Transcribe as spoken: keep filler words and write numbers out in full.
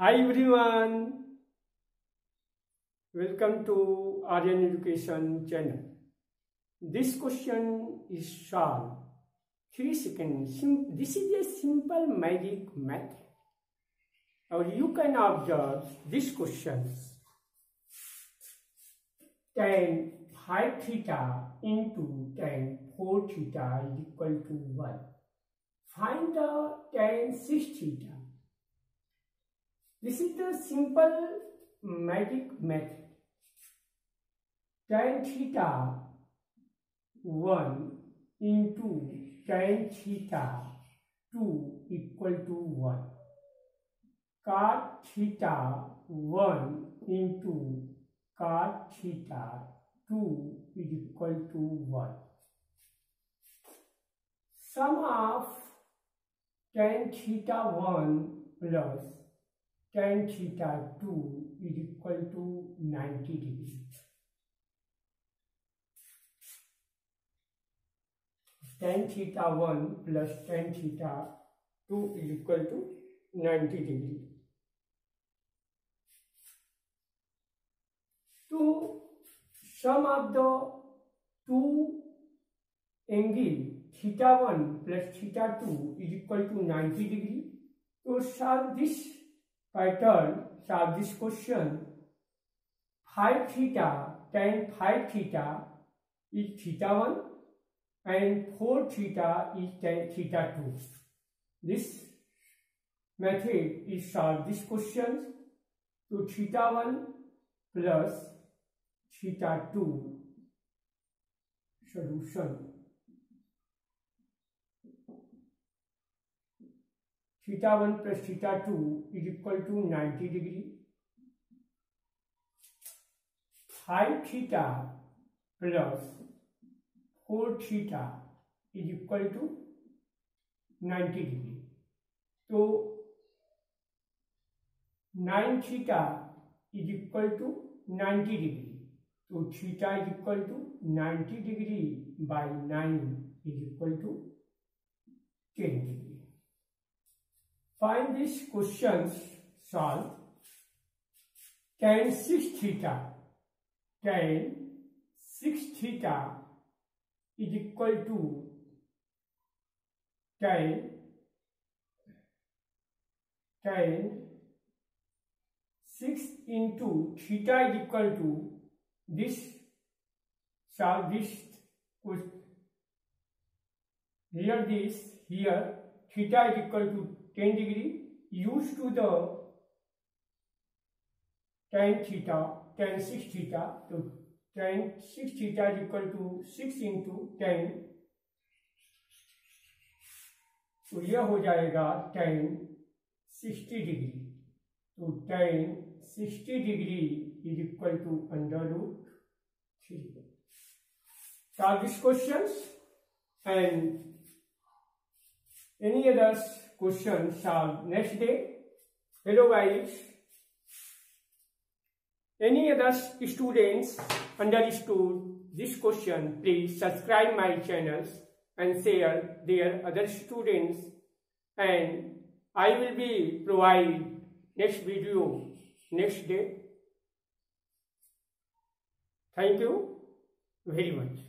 Hi everyone, welcome to R N Education Channel. This question is solved three seconds. This is a simple magic math. Or you can observe this question. Tan five theta into tan four theta is equal to one. Find the tan six theta. This is the simple magic method. Tan theta one into tan theta two equal to one. Cot theta one into cot theta two is equal to one. Sum of tan theta one plus tan theta two is equal to ninety degrees. Tan theta one plus tan theta two is equal to ninety degrees. So sum of the two angle theta one plus theta two is equal to ninety degrees. So solve this pattern, solve this question. Five theta tan five theta is theta one and four theta is tan theta two. This method is solve this question. So theta one plus theta two solution. Theta one plus theta two is equal to ninety degree. Five theta plus four theta is equal to ninety degree. So nine theta is equal to ninety degree. So theta is equal to ninety degree by nine is equal to ten degree. Find these questions, solve. Tan six theta, tan six theta is equal to tan tan six into theta is equal to this. Solve this question. Here this here theta is equal to ten degree. Used to the tan theta, tan six theta, so tan six theta is equal to six into tan, तो यह हो जाएगा tan sixty degree. तो tan sixty degree is equal to under root three. Solve these questions and any others question solved next day. Hello guys, any other students understood this question, please subscribe my channels and share their other students, and I will be provide next video next day. Thank you very much.